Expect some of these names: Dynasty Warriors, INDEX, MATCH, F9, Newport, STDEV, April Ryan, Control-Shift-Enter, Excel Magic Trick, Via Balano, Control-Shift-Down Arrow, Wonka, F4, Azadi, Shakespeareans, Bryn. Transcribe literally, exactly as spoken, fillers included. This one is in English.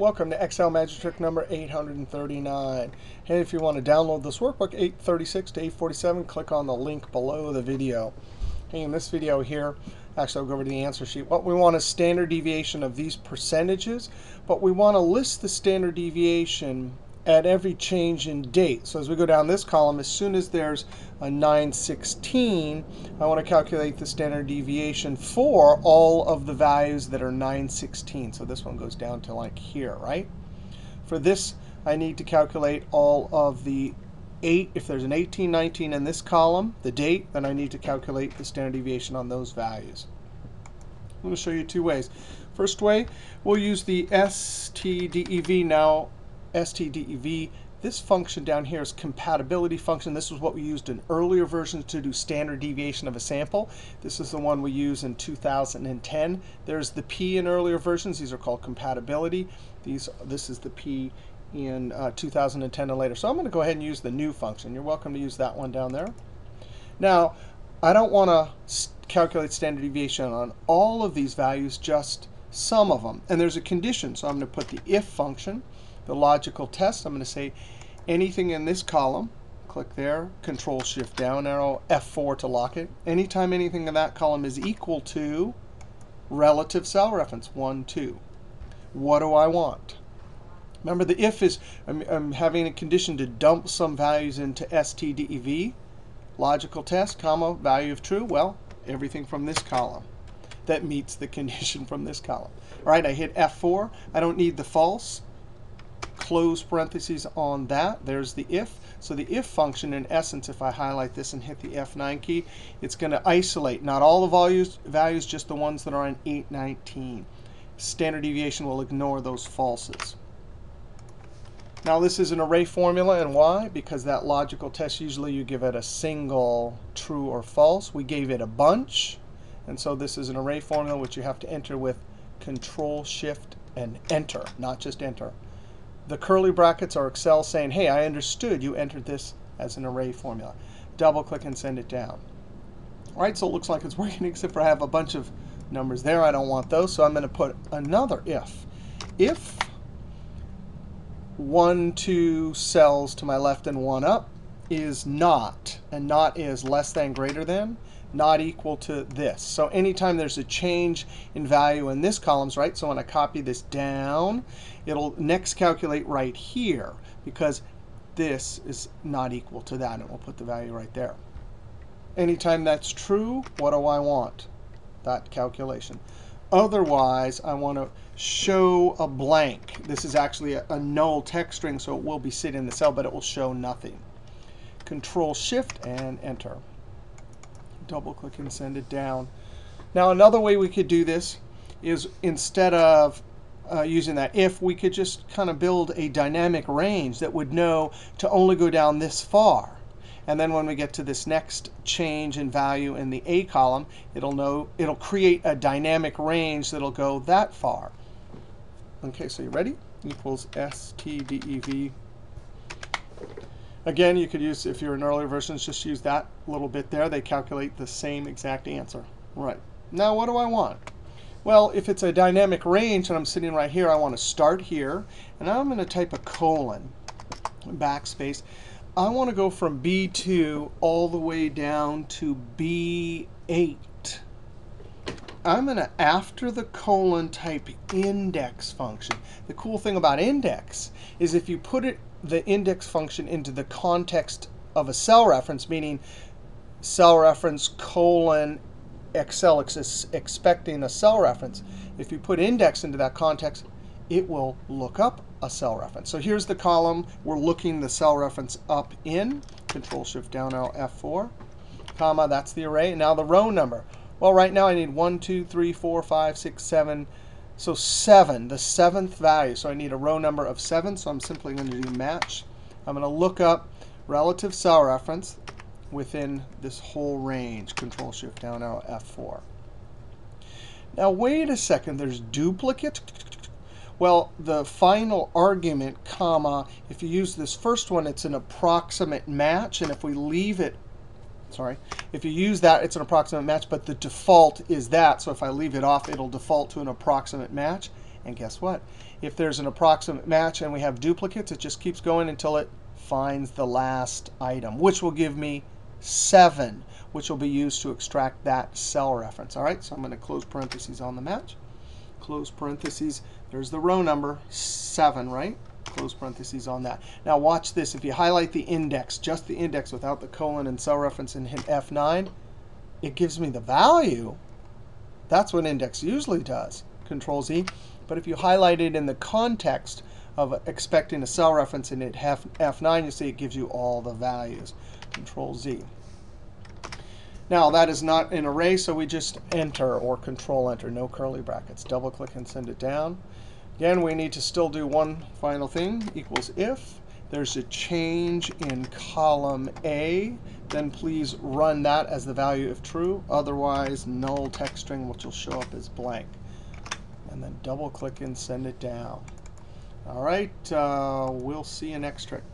Welcome to Excel Magic Trick number eight hundred thirty-nine. And if you want to download this workbook eight thirty-six to eight forty-seven, click on the link below the video. And in this video here, actually I'll go over to the answer sheet. What we want is standard deviation of these percentages, but we want to list the standard deviation at every change in date. So as we go down this column, as soon as there's a nine sixteen, I want to calculate the standard deviation for all of the values that are nine sixteen. So this one goes down to like here, right? For this, I need to calculate all of the eight. If there's an eighteen, nineteen in this column, the date, then I need to calculate the standard deviation on those values. I'm going to show you two ways. First way, we'll use the S T D E V now. S T D E V, this function down here is compatibility function. This is what we used in earlier versions to do standard deviation of a sample. This is the one we use in two thousand ten. There's the P in earlier versions. These are called compatibility. These, this is the P in uh, two thousand ten and later. So I'm going to go ahead and use the new function. You're welcome to use that one down there. Now, I don't want to calculate standard deviation on all of these values, just some of them. And there's a condition, so I'm going to put the if function. The logical test, I'm going to say anything in this column, click there, Control-Shift-Down Arrow, F four to lock it. Anytime anything in that column is equal to relative cell reference, one, two. What do I want? Remember the if is, I'm, I'm having a condition to dump some values into S T D E V. Logical test, comma, value of true, well, everything from this column that meets the condition from this column. All right, I hit F four. I don't need the false. Close parentheses on that. There's the if. So the if function, in essence, if I highlight this and hit the F nine key, it's going to isolate not all the values, values just the ones that are on eight nineteen. Standard deviation will ignore those falses. Now this is an array formula, and why? Because that logical test, usually you give it a single true or false. We gave it a bunch, and so this is an array formula which you have to enter with Control, Shift, and Enter, not just Enter. The curly brackets are Excel saying, hey, I understood you entered this as an array formula. Double click and send it down. All right, so it looks like it's working, except for I have a bunch of numbers there. I don't want those, so I'm going to put another if. If one, two cells to my left and one up is not, and not is less than, greater than, not equal to this. So anytime there's a change in value in this column, right? So when I copy this down, it'll next calculate right here because this is not equal to that, and we'll put the value right there. Anytime that's true, what do I want? That calculation. Otherwise, I want to show a blank. This is actually a, a null text string, so it will be sitting in the cell, but it will show nothing. Control Shift and Enter. Double click and send it down. Now another way we could do this is instead of uh, using that if, we could just kind of build a dynamic range that would know to only go down this far. And then when we get to this next change in value in the A column, it'll know, it'll create a dynamic range that'll go that far. Okay, so you ready? Equals S T D E V. Again, you could use, if you're in earlier versions, just use that little bit there. They calculate the same exact answer. Right. Now, what do I want? Well, if it's a dynamic range and I'm sitting right here, I want to start here. And I'm going to type a colon, backspace. I want to go from B two all the way down to B eight. I'm going to, after the colon, type index function. The cool thing about index is if you put it the index function into the context of a cell reference, meaning cell reference colon Excel is expecting a cell reference. If you put index into that context, it will look up a cell reference. So here's the column we're looking the cell reference up in. Control Shift Down Arrow F four, comma, that's the array. Now the row number. Well, right now I need one, two, three, four, five, six, seven. So seven, the seventh value. So I need a row number of seven. So I'm simply going to do match. I'm going to look up relative cell reference within this whole range. Control Shift Down Arrow F four. Now wait a second. There's duplicate. Well, the final argument, comma. If you use this first one, it's an approximate match, and if we leave it, sorry, if you use that, it's an approximate match, but the default is that. So if I leave it off, it'll default to an approximate match. And guess what? If there's an approximate match and we have duplicates, it just keeps going until it finds the last item, which will give me seven, which will be used to extract that cell reference. All right, so I'm going to close parentheses on the match. Close parentheses. There's the row number, seven, right? Close parentheses on that. Now watch this. If you highlight the index, just the index without the colon and cell reference, and hit F nine, it gives me the value. That's what index usually does. Control Z. But if you highlight it in the context of expecting a cell reference and hit F nine, you see it gives you all the values. Control Z. Now, that is not an array, so we just Enter or Control-Enter, no curly brackets. Double-click and send it down. Again, we need to still do one final thing, equals if there's a change in column A, then please run that as the value if true. Otherwise, null text string, which will show up as blank. And then double-click and send it down. All right, uh, we'll see you next trick.